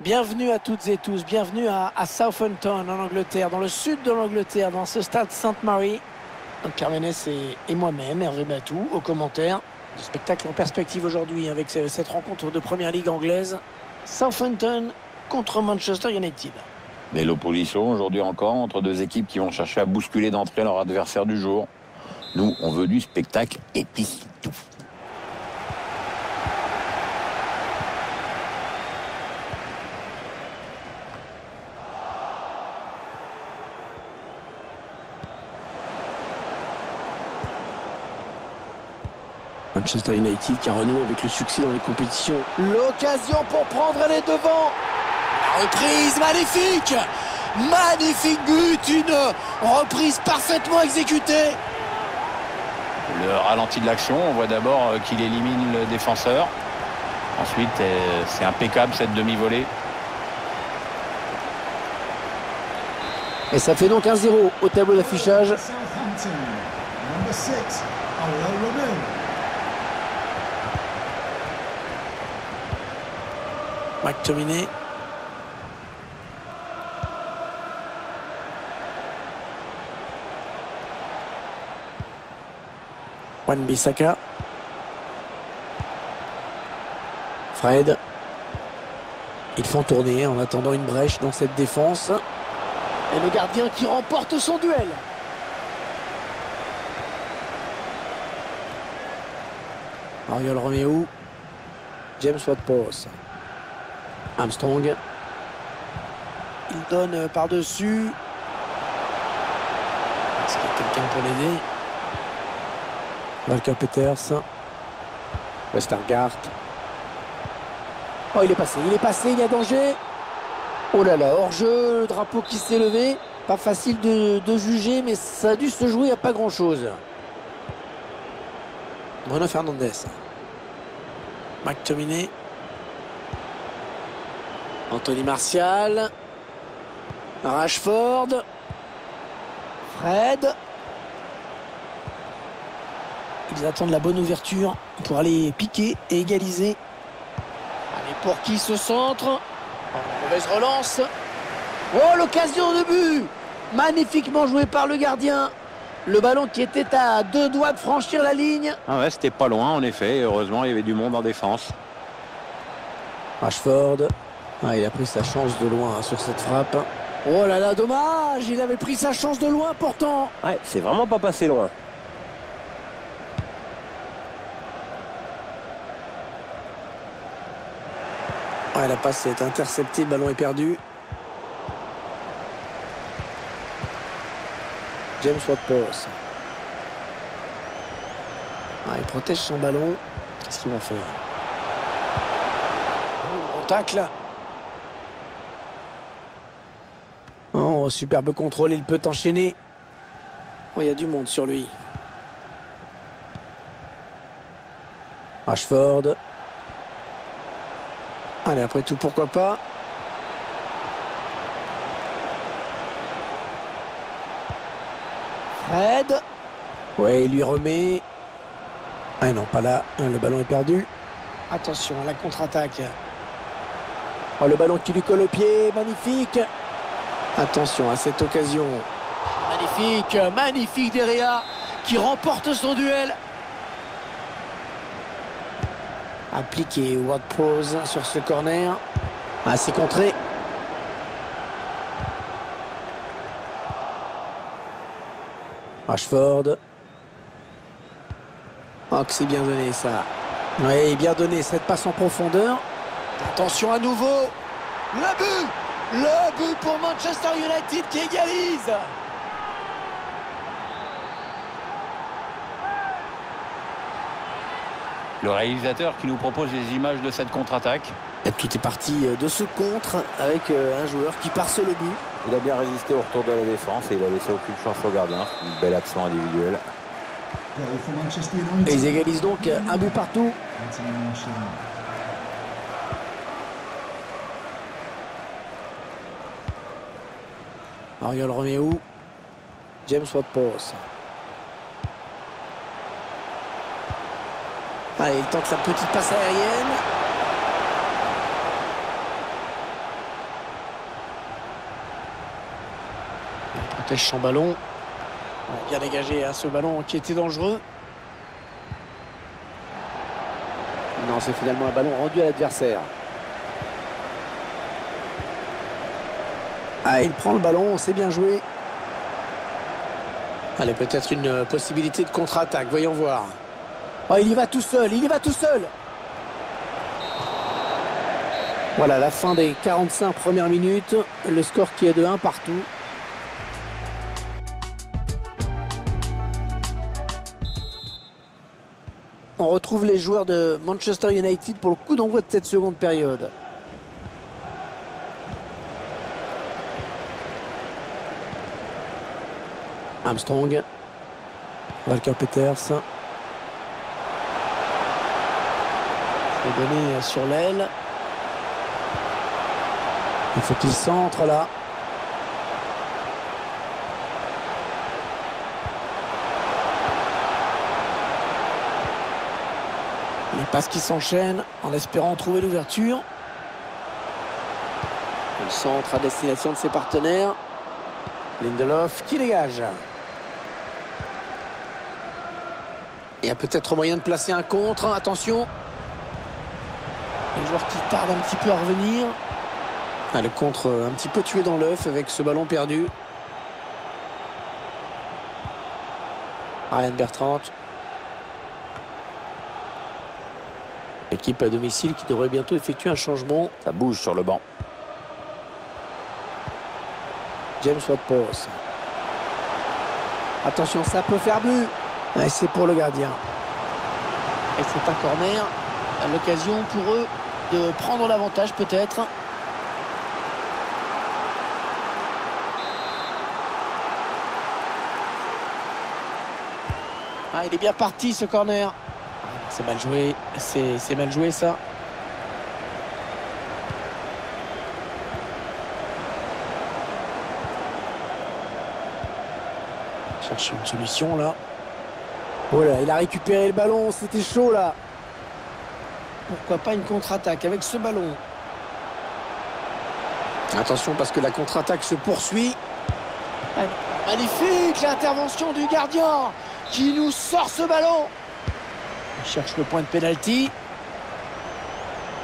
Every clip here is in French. Bienvenue à toutes et tous, bienvenue à Southampton en Angleterre, dans le sud de l'Angleterre, dans ce stade Sainte-Marie. Pierre Ménès et moi-même, Hervé Batou, aux commentaires du spectacle en perspective aujourd'hui avec cette rencontre de première ligue anglaise. Southampton contre Manchester United. Belle opposition aujourd'hui encore entre deux équipes qui vont chercher à bousculer d'entrée leur adversaire du jour. Nous, on veut du spectacle et puis tout. Manchester United qui a renoué avec le succès dans les compétitions. L'occasion pour prendre les devants. La reprise magnifique. Magnifique but. Une reprise parfaitement exécutée. Le ralenti de l'action. On voit d'abord qu'il élimine le défenseur. Ensuite, c'est impeccable cette demi-volée. Et ça fait donc 1-0 au tableau d'affichage. McTominay. Wan-Bissaka. Fred. Ils font tourner en attendant une brèche dans cette défense. Et le gardien qui remporte son duel. Ariel Romeo. James Ward-Prowse. Armstrong. Il donne par-dessus. Est-ce qu'il y a quelqu'un pour l'aider? Walker-Peters. Westergaard. Oh, il est passé, il y a danger. Oh là là, hors-jeu, le drapeau qui s'est levé. Pas facile de juger, mais ça a dû se jouer à pas grand-chose. Bruno Fernandes. McTominay. Anthony Martial, Rashford, Fred. Ils attendent la bonne ouverture pour aller piquer et égaliser. Allez, pour qui ce centre? Mauvaise relance. Oh, l'occasion de but! Magnifiquement joué par le gardien. Le ballon qui était à deux doigts de franchir la ligne. Ah ouais, c'était pas loin en effet. Heureusement, il y avait du monde en défense. Rashford. Ah, il a pris sa chance de loin sur cette frappe. Oh là là, dommage. Il avait pris sa chance de loin pourtant. Ouais, c'est vraiment pas passé loin. Ah, la passe est interceptée, le ballon est perdu. James Ward-Prowse. Ah, il protège son ballon. Qu'est-ce qu'il va faire? On tacle. Oh, superbe contrôle, il peut enchaîner. Oh, il y a du monde sur lui. Rashford. Allez, après tout, pourquoi pas. Fred. Ouais, il lui remet. Ah non, pas là, le ballon est perdu. Attention à la contre-attaque. Oh, le ballon qui lui colle au pied, magnifique. Attention à cette occasion. Magnifique, magnifique Derea qui remporte son duel. Appliqué Ward-Prowse sur ce corner. Assez contré. Rashford. Oh, que c'est bien donné ça. Oui, bien donné cette passe en profondeur. Attention à nouveau. Le but! Le but pour Manchester United qui égalise. Le réalisateur qui nous propose les images de cette contre-attaque. Tout est parti de ce contre avec un joueur qui part sur le but. Il a bien résisté au retour de la défense et il a laissé aucune chance au gardien. Une belle action individuelle. Et ils égalisent donc un but partout. Ariel Romeo, James Ward-Prowse. Allez, il tente sa petite passe aérienne. protège son ballon. Bien dégagé à ce ballon qui était dangereux. Non, c'est finalement un ballon rendu à l'adversaire. Ah, il prend le ballon, c'est bien joué. Allez, peut-être une possibilité de contre-attaque, voyons voir. Oh, il y va tout seul, il y va tout seul. Voilà, la fin des 45 premières minutes. Le score qui est de 1-1. On retrouve les joueurs de Manchester United pour le coup d'envoi de cette seconde période. Armstrong, Walker-Peters. C'est donné sur l'aile. Il faut qu'il centre là. Les passes qui s'enchaînent en espérant trouver l'ouverture. Le centre à destination de ses partenaires. Lindelof qui dégage. Il y a peut-être moyen de placer un contre. Attention. Le joueur qui tarde un petit peu à revenir. Ah, le contre un petit peu tué dans l'œuf avec ce ballon perdu. Ryan Bertrand. L'équipe à domicile qui devrait bientôt effectuer un changement. Ça bouge sur le banc. James Ward-Prowse. Attention, ça peut faire but. Et c'est pour le gardien. Et c'est un corner. L'occasion pour eux de prendre l'avantage peut-être. Ah, il est bien parti ce corner. C'est mal joué, c'est mal joué ça. Cherche une solution là. Voilà, il a récupéré le ballon, c'était chaud là. Pourquoi pas une contre-attaque avec ce ballon? Attention parce que la contre-attaque se poursuit. Allez. Magnifique l'intervention du gardien qui nous sort ce ballon. Il cherche le point de pénalty.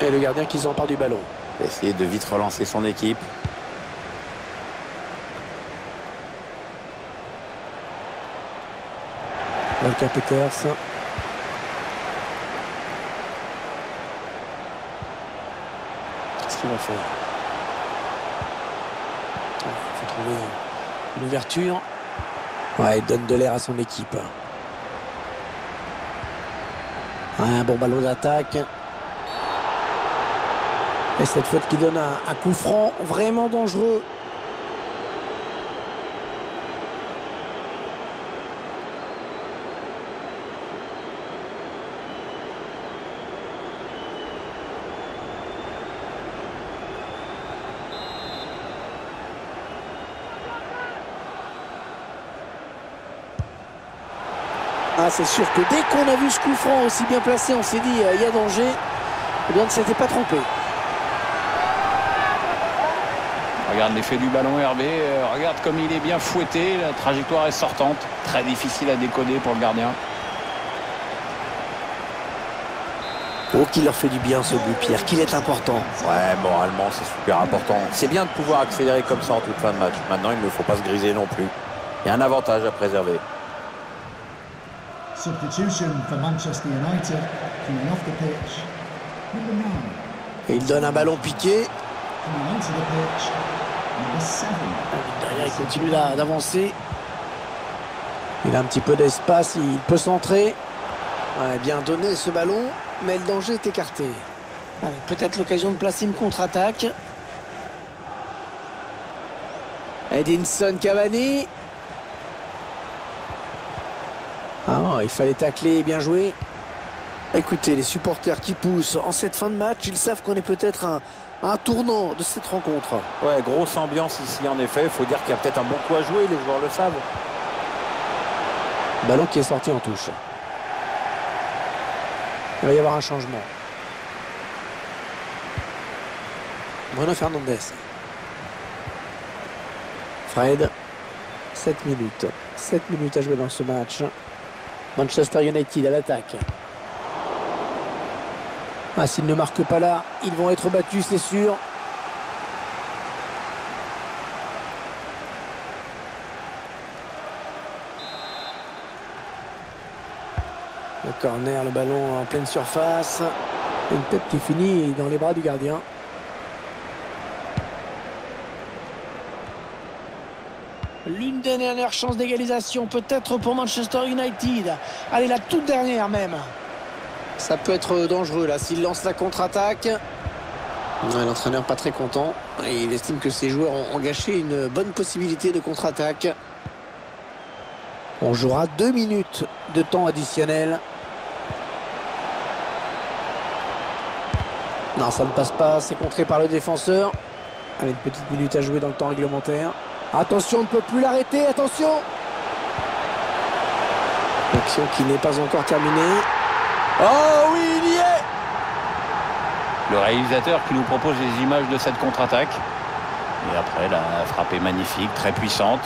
Et le gardien qui s'empare du ballon. Essayer de vite relancer son équipe. Walker-Peters. Qu'est-ce qu'il va faire? Il faut trouver une ouverture. Ouais, il donne de l'air à son équipe. Un bon ballon d'attaque. Et cette faute qui donne un coup franc vraiment dangereux. Ah, c'est sûr que dès qu'on a vu ce coup franc aussi bien placé, on s'est dit il y a danger. Eh bien, on ne s'était pas trompé. Regarde l'effet du ballon, Hervé. Regarde comme il est bien fouetté. La trajectoire est sortante. Très difficile à décoder pour le gardien. Oh, qu'il leur fait du bien ce but, Pierre. Qu'il est important. Ouais, moralement, c'est super important. C'est bien de pouvoir accélérer comme ça en toute fin de match. Maintenant, il ne faut pas se griser non plus. Il y a un avantage à préserver. Et il donne un ballon piqué. Derrière, il continue d'avancer. Il a un petit peu d'espace, il peut centrer. Ouais, bien donné ce ballon, mais le danger est écarté. Peut-être l'occasion de placer une contre-attaque. Edinson Cavani. Ah, il fallait tacler, bien joué. Écoutez, les supporters qui poussent en cette fin de match, ils savent qu'on est peut-être un tournant de cette rencontre. Ouais, grosse ambiance ici en effet. Il faut dire qu'il y a peut-être un bon coup à jouer, les joueurs le savent. Ballon qui est sorti en touche. Il va y avoir un changement. Bruno Fernandes. Fred. 7 minutes. 7 minutes à jouer dans ce match. Manchester United à l'attaque. Ah, s'ils ne marquent pas là, ils vont être battus, c'est sûr. Le corner, le ballon en pleine surface. Une tête qui finit dans les bras du gardien. L'une des dernières chances d'égalisation, peut-être pour Manchester United. Allez, la toute dernière même. Ça peut être dangereux là, s'il lance la contre-attaque. L'entraîneur pas très content. Et il estime que ses joueurs ont gâché une bonne possibilité de contre-attaque. On jouera 2 minutes de temps additionnel. Non, ça ne passe pas, c'est contré par le défenseur. Allez, une petite minute à jouer dans le temps réglementaire. Attention, on ne peut plus l'arrêter, attention. Action qui n'est pas encore terminée. Oh oui, il y est. Le réalisateur qui nous propose les images de cette contre-attaque. Et après, la frappe est magnifique, très puissante.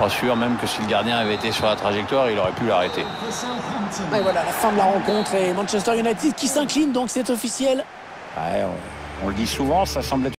Pas sûr même que si le gardien avait été sur la trajectoire, il aurait pu l'arrêter. Et voilà, la fin de la rencontre et Manchester United qui s'incline, donc c'est officiel. Ouais, on le dit souvent, ça semble être...